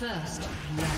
First round.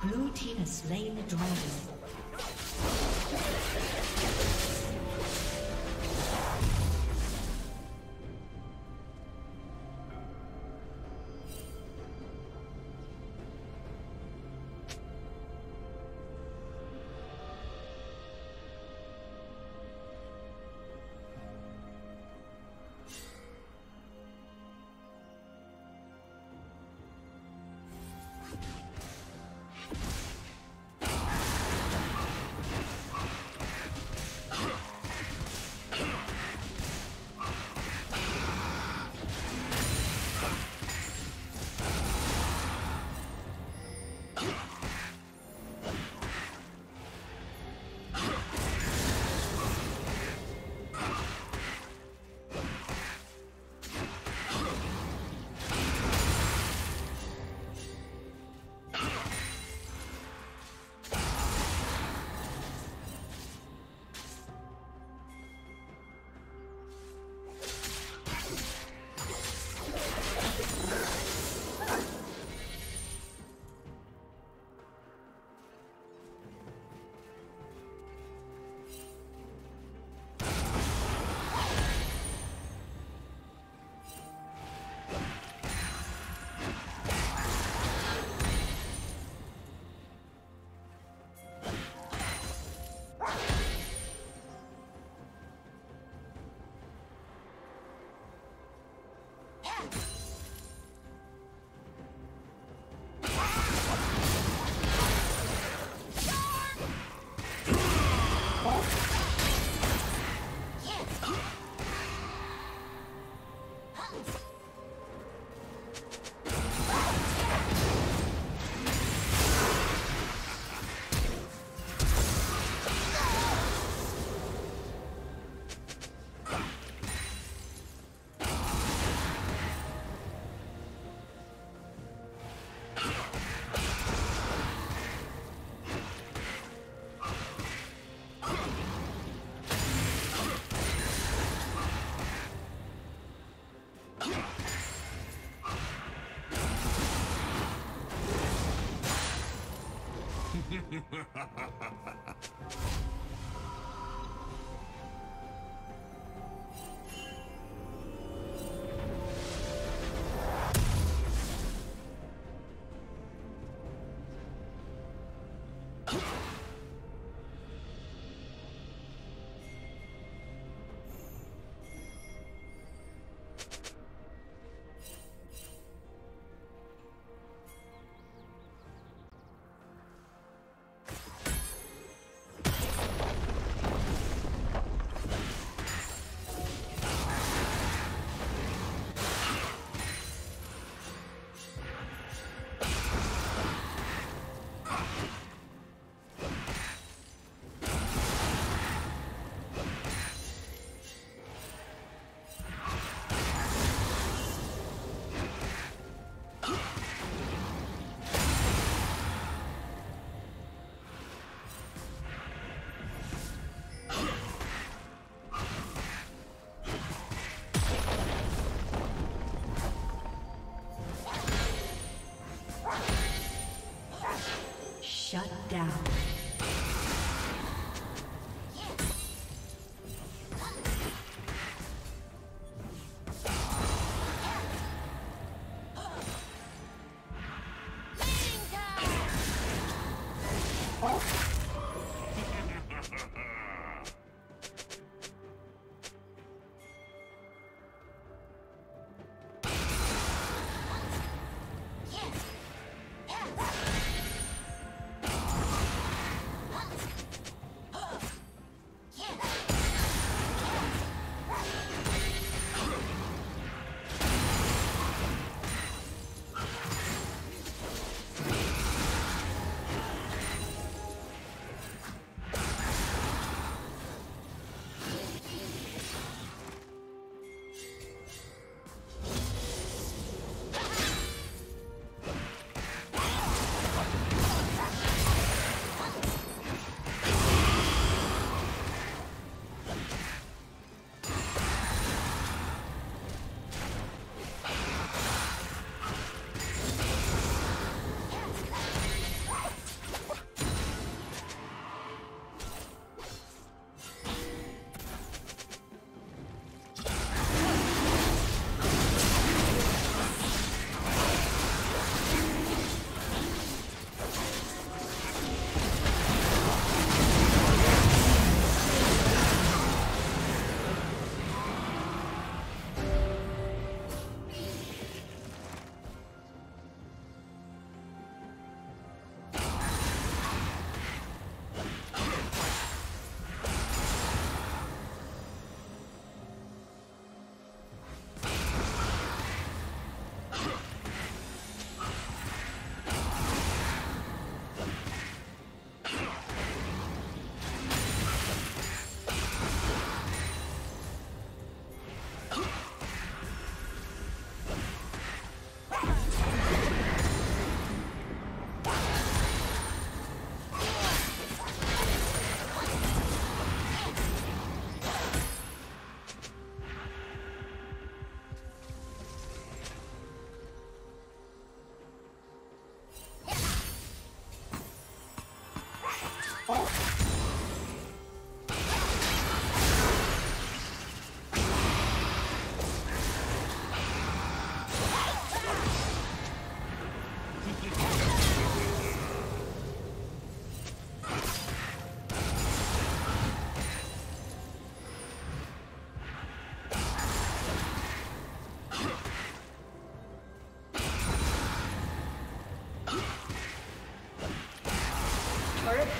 Blue team has slain the dragon.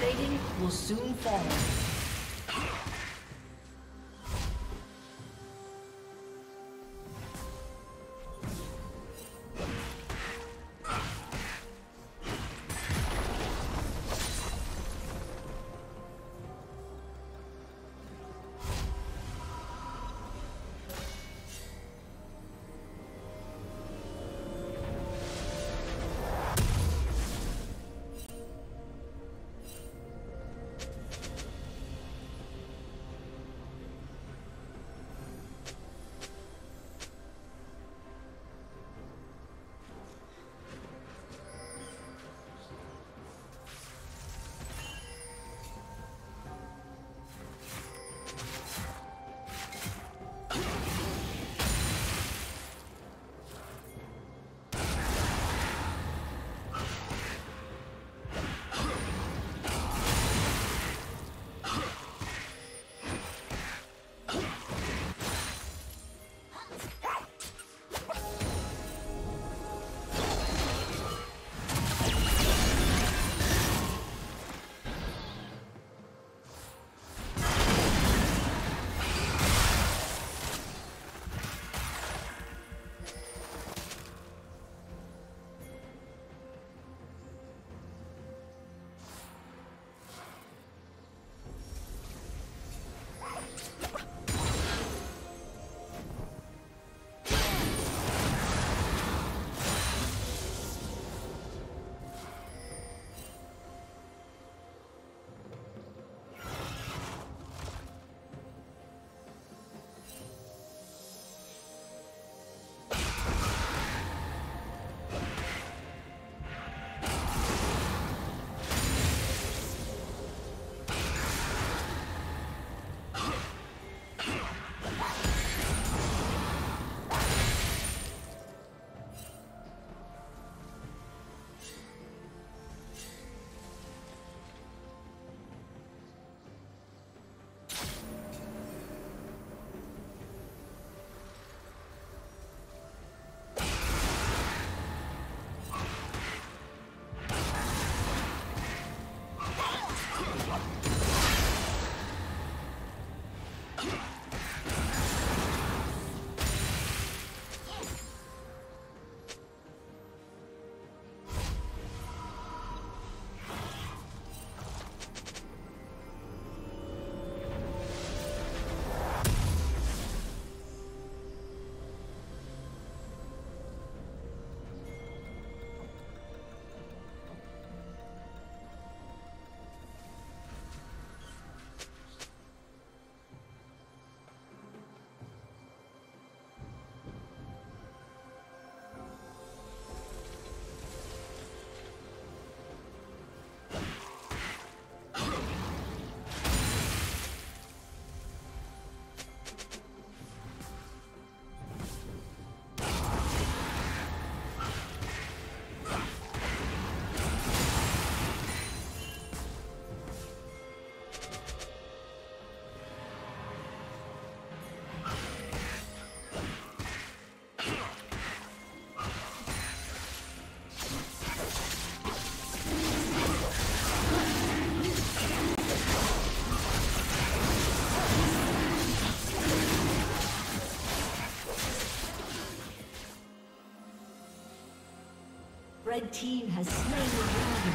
Plating will soon fall. Red team has slain the dragon.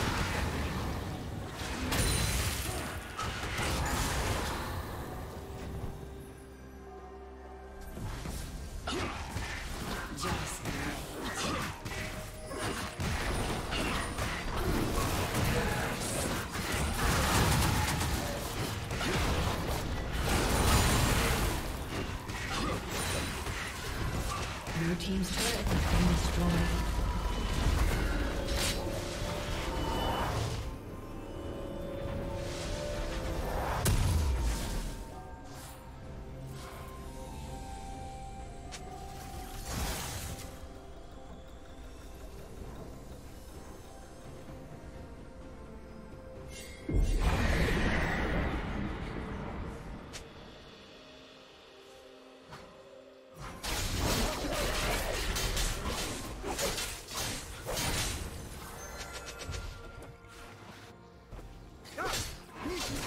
Your team's turret has been destroyed.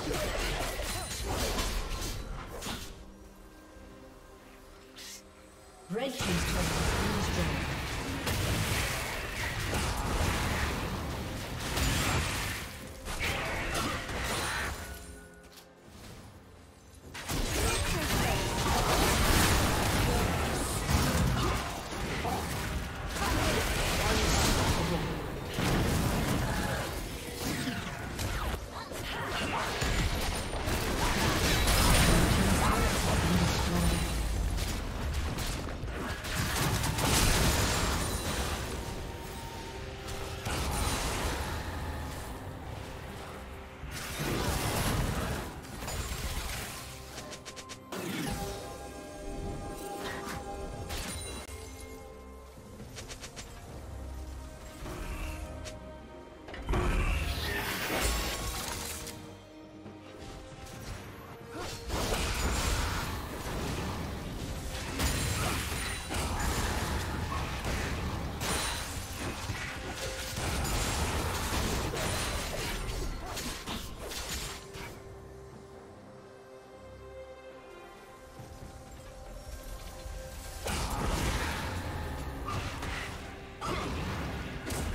Red team's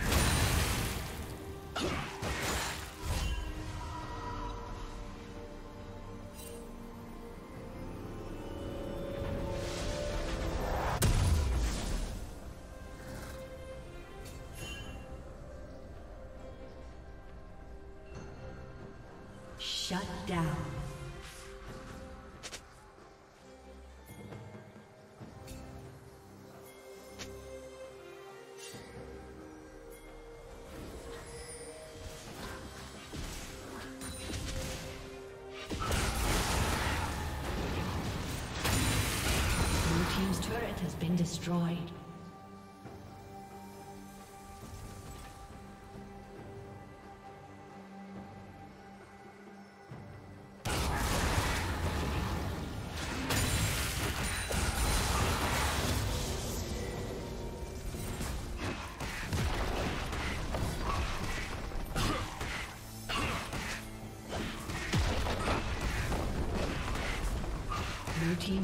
turret has been destroyed. Shut down. Blue team's turret has been destroyed. Team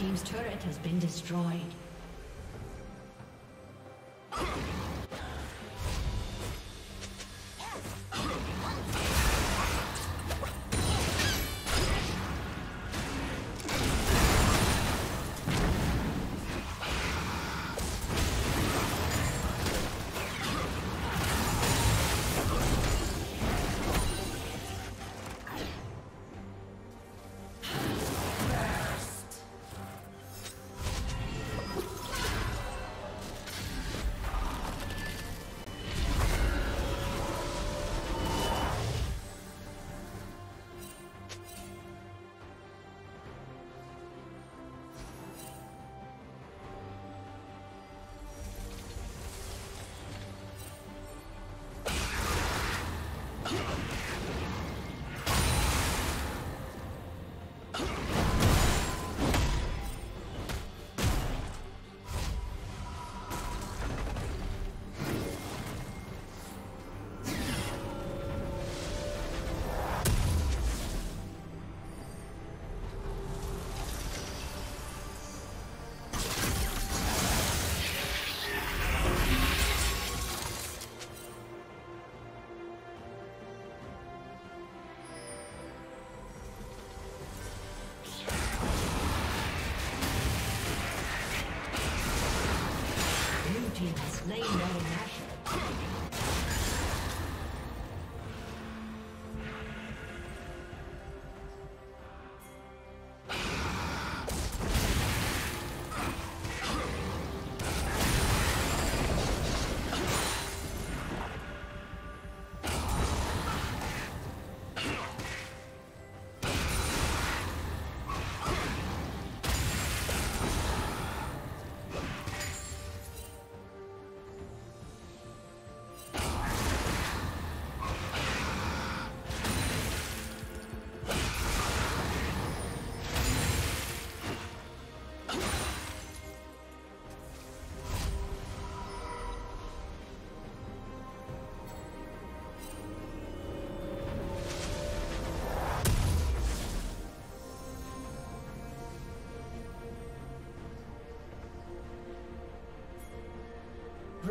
Team's turret has been destroyed.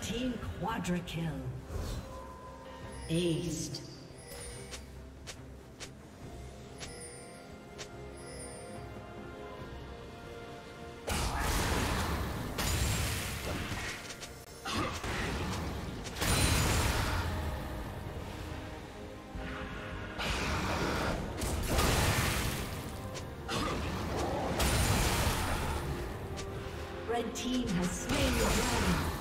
Red team quadra kill. Aced. Red team has slain the dragon.